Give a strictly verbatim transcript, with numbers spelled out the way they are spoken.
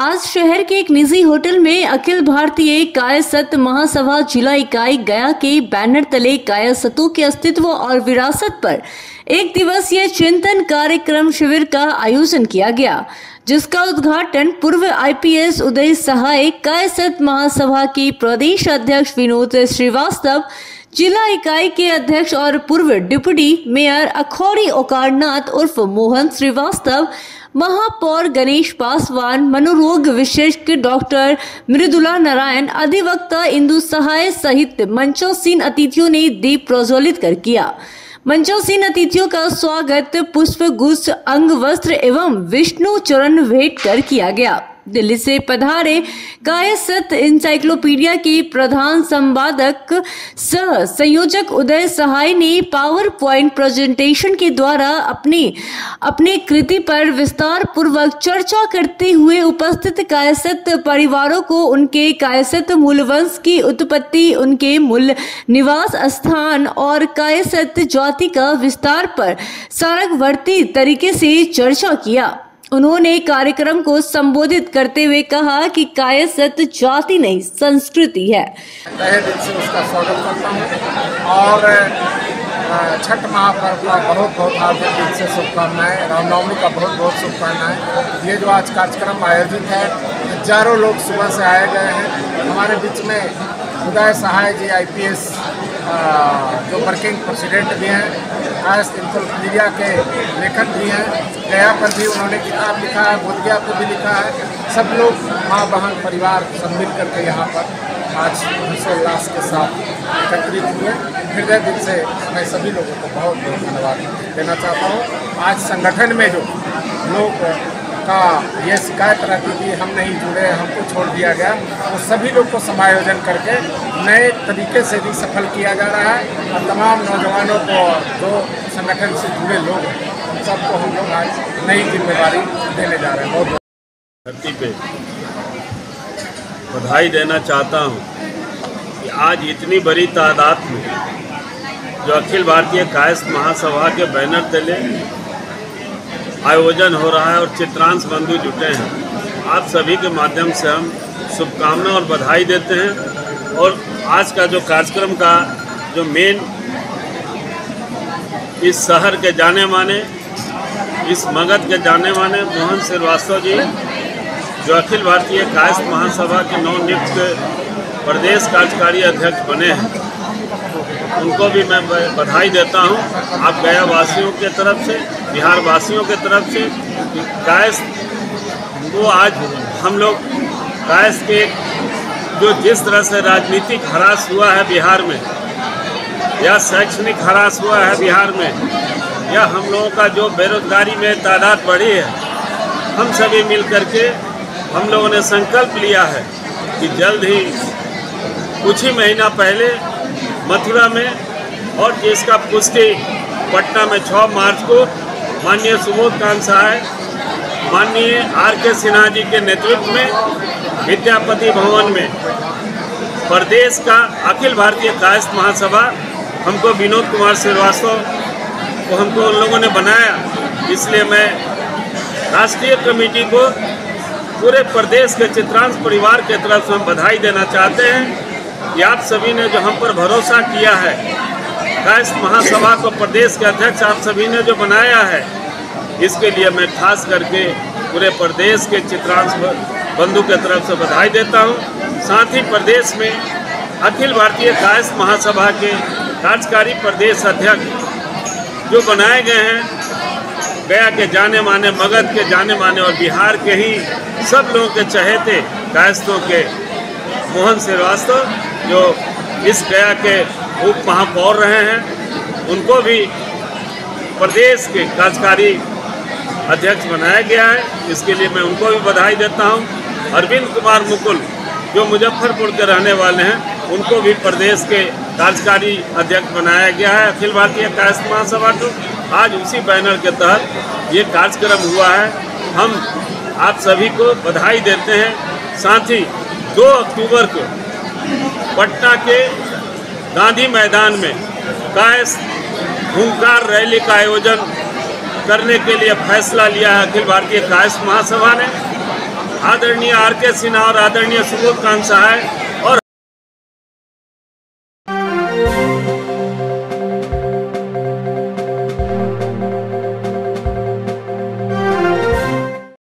आज शहर के एक निजी होटल में अखिल भारतीय कायस्थ महासभा जिला इकाई गया के बैनर तले कायस्थों के अस्तित्व और विरासत पर एक दिवसीय चिंतन कार्यक्रम शिविर का आयोजन किया गया, जिसका उद्घाटन पूर्व I P S Uday Sahay, Kayastha Mahasabha के प्रदेश अध्यक्ष विनोद श्रीवास्तव, जिला इकाई के अध्यक्ष और पूर्व डिप्टी मेयर अखौड़ी ओकारनाथ उर्फ मोहन श्रीवास्तव, महापौर गणेश पासवान, मनोरोग विशेषज्ञ डॉक्टर मृदुला नारायण, अधिवक्ता इंदु सहाय सहित मंचोसीन अतिथियों ने दीप प्रज्वलित कर किया। मंचोसीन अतिथियों का स्वागत पुष्प गुच्छ, अंग वस्त्र एवं विष्णु चरण भेंट कर किया गया। दिल्ली से पधारे कायस्थ इंसाइक्लोपीडिया के प्रधान संपादक सह संयोजक उदय सहाय ने पावर पॉइंट प्रेजेंटेशन के द्वारा अपने अपने कृति पर विस्तार पूर्वक चर्चा करते हुए उपस्थित कायस्थ परिवारों को उनके कायस्थ मूलवंश की उत्पत्ति, उनके मूल निवास स्थान और कायस्थ जाति का विस्तार पर सारकवर्ती तरीके से चर्चा किया। उन्होंने कार्यक्रम को संबोधित करते हुए कहा कि कायस्थ जाति नहीं, संस्कृति है। तहे दिल से उसका स्वागत करता हूं और छठ महापर्व का बहुत बहुत हार्दिक दिल से शुभकामनाएं, रामनवमी का बहुत बहुत शुभकामनाएं। ये जो आज कार्यक्रम आयोजित है, हजारों लोग सुबह से आए गए हैं। हमारे बीच में Uday Sahay ji I P S जो वर्किंग प्रेसिडेंट भी हैं, कायस्थ इंसाइक्लोपीडिया के लेखक भी हैं, गया पर भी उन्होंने किताब लिखा है, बोधगया पर भी लिखा है। सब लोग माँ बहन परिवार सम्मिलित करके यहाँ पर आज हर्षोल्लास के साथ एकत्रित हुए। हृदय दिल से मैं सभी लोगों को बहुत बहुत धन्यवाद देना चाहता हूँ। आज संगठन में जो लोग का ये शिकायत रहती थी, हम नहीं जुड़े, हमको छोड़ दिया गया, वो सभी लोग को समायोजन करके नए तरीके से भी सफल किया जा रहा है। और तमाम नौजवानों को जो संगठन से जुड़े लोग, उन सबको हम लोग आज नई जिम्मेदारी देने जा रहे हैं। बहुत धरती पे बधाई देना चाहता हूँ कि आज इतनी बड़ी तादाद में जो अखिल भारतीय कायस्थ महासभा के बैनर तले आयोजन हो रहा है और चित्रांश बंधु जुटे हैं, आप सभी के माध्यम से हम शुभकामना और बधाई देते हैं। और आज का जो कार्यक्रम का जो मेन इस शहर के जाने माने, इस मगध के जाने माने मोहन श्रीवास्तव जी, जो अखिल भारतीय कायस्थ महासभा के नवनियुक्त प्रदेश कार्यकारी अध्यक्ष बने हैं, उनको भी मैं बधाई देता हूं। आप गया वासियों के तरफ से, बिहार वासियों के तरफ से कायस्थ को आज हम लोग कायस्थ के जो जिस तरह से राजनीतिक हरास हुआ है बिहार में, या शैक्षणिक हरास हुआ है बिहार में, या हम लोगों का जो बेरोजगारी में तादाद बढ़ी है, हम सभी मिल करके हम लोगों ने संकल्प लिया है कि जल्द ही कुछ ही महीना पहले मथुरा में और जिसका पुष्टि पटना में छह मार्च को माननीय सुबोध कांत सहाय, माननीय आर के सिन्हा जी के नेतृत्व में विद्यापति भवन में प्रदेश का अखिल भारतीय कायस्थ महासभा, हमको विनोद कुमार श्रीवास्तव को हमको उन लोगों ने बनाया। इसलिए मैं राष्ट्रीय कमेटी को पूरे प्रदेश के चित्रांश परिवार के तरफ से हम बधाई देना चाहते हैं कि आप सभी ने जो हम पर भरोसा किया है, कायस्थ महासभा को प्रदेश के अध्यक्ष आप सभी ने जो बनाया है, इसके लिए मैं खास करके पूरे प्रदेश के चित्रांश बंधु के तरफ से बधाई देता हूं। साथ ही प्रदेश में अखिल भारतीय कायस्थ महासभा के कार्यकारी प्रदेश अध्यक्ष जो बनाए गए हैं, गया के जाने माने, मगध के जाने माने और बिहार के ही सब लोगों के चहेते कायस्थों के मोहन श्रीवास्तव जो इस गया के उप महापौर रहे हैं, उनको भी प्रदेश के कार्यकारी अध्यक्ष बनाया गया है, इसके लिए मैं उनको भी बधाई देता हूं। अरविंद कुमार मुकुल जो मुजफ्फरपुर के रहने वाले हैं, उनको भी प्रदेश के कार्यकारी अध्यक्ष बनाया गया है अखिल भारतीय कायस्थ महासभा को। आज उसी बैनर के तहत ये कार्यक्रम हुआ है। हम आप सभी को बधाई देते हैं। साथ ही दो अक्टूबर को पटना के गांधी मैदान में कायस्थ हुंकार रैली का आयोजन करने के लिए फैसला लिया है अखिल भारतीय कायस्थ महासभा ने। आदरणीय आर के सिन्हा और आदरणीय सुबोध कांत सहाय